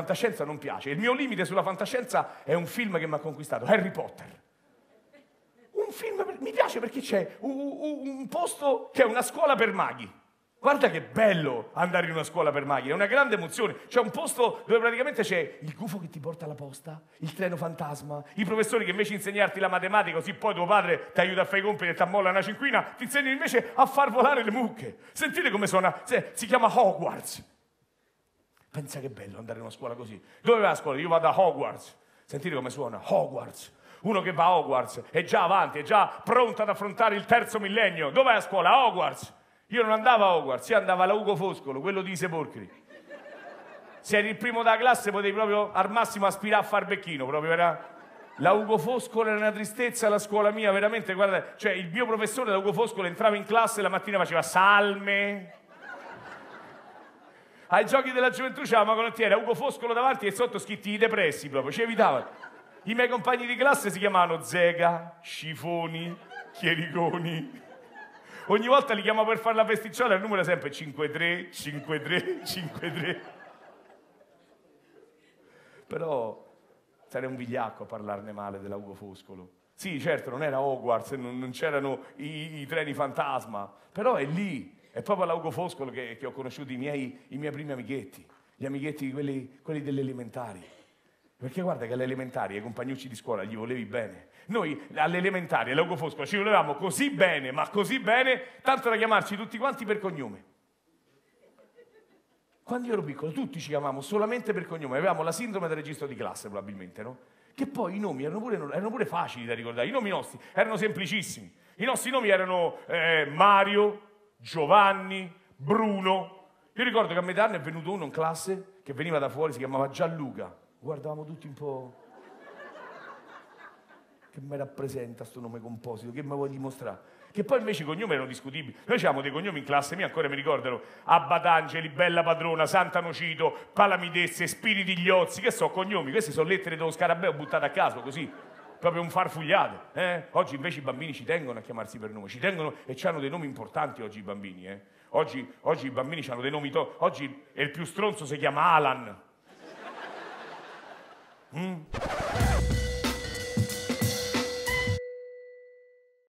fantascienza non piace. Il mio limite sulla fantascienza è un film che mi ha conquistato, Harry Potter. Un film mi piace perché c'è un posto che è una scuola per maghi. Guarda che bello andare in una scuola per maghi, è una grande emozione. C'è un posto dove praticamente c'è il gufo che ti porta alla posta, il treno fantasma, i professori che invece di insegnarti la matematica, così poi tuo padre ti aiuta a fare i compiti e ti ammolla una cinquina, ti insegnano invece a far volare le mucche. Sentite come suona, si chiama Hogwarts. Pensa che bello andare in una scuola così. Dove va la scuola? Io vado a Hogwarts. Sentite come suona, Hogwarts. Uno che va a Hogwarts è già avanti, è già pronto ad affrontare il terzo millennio. Dov'è la scuola? A Hogwarts. Io non andavo a Hogwarts, io andavo alla Ugo Foscolo, quello di I Sepolcri. Se eri il primo della classe potevi proprio al massimo aspirare a far becchino, proprio era... La Ugo Foscolo era una tristezza, la scuola mia, veramente, guarda, cioè il mio professore da Ugo Foscolo entrava in classe e la mattina faceva salme. Ai giochi della gioventù c'era la magonottiera, Ugo Foscolo davanti e sotto scritti I Depressi proprio, ci evitavano. I miei compagni di classe si chiamavano Zega, Scifoni, Chiericoni. Ogni volta li chiamavo per fare la festicciola e il numero è sempre 53, 53, 53. Però sarei un vigliacco a parlarne male della Ugo Foscolo. Sì, certo, non era Hogwarts, non c'erano i treni fantasma, però è lì, è proprio alla Ugo Foscolo che ho conosciuto i miei primi amichetti, gli amichetti quelli delle elementari. Perché guarda che alle elementari, ai compagnucci di scuola, gli volevi bene. Noi alle elementari, all'Ugo Foscolo, ci volevamo così bene, ma così bene, tanto da chiamarci tutti quanti per cognome. Quando io ero piccolo, tutti ci chiamavamo solamente per cognome. Avevamo la sindrome del registro di classe, probabilmente, no? Che poi i nomi erano pure facili da ricordare. I nomi nostri erano semplicissimi. I nostri nomi erano Mario, Giovanni, Bruno. Io ricordo che a metà anno è venuto uno in classe che veniva da fuori, si chiamava Gianluca. Guardavamo tutti un po', che mi rappresenta sto nome composito, che mi vuoi dimostrare? Che poi invece i cognomi erano discutibili. Noi avevamo dei cognomi in classe mia, ancora mi ricordano, Abbatangeli, Bella Padrona, Santanocito, Palamidesse, Spiriti Gliozzi, che so, cognomi, queste sono lettere dello scarabeo buttate a caso, così, proprio un farfugliato. Oggi invece i bambini ci tengono a chiamarsi per nome, ci tengono e hanno dei nomi importanti oggi i bambini. Oggi i bambini hanno dei nomi, oggi è il più stronzo si chiama Alan.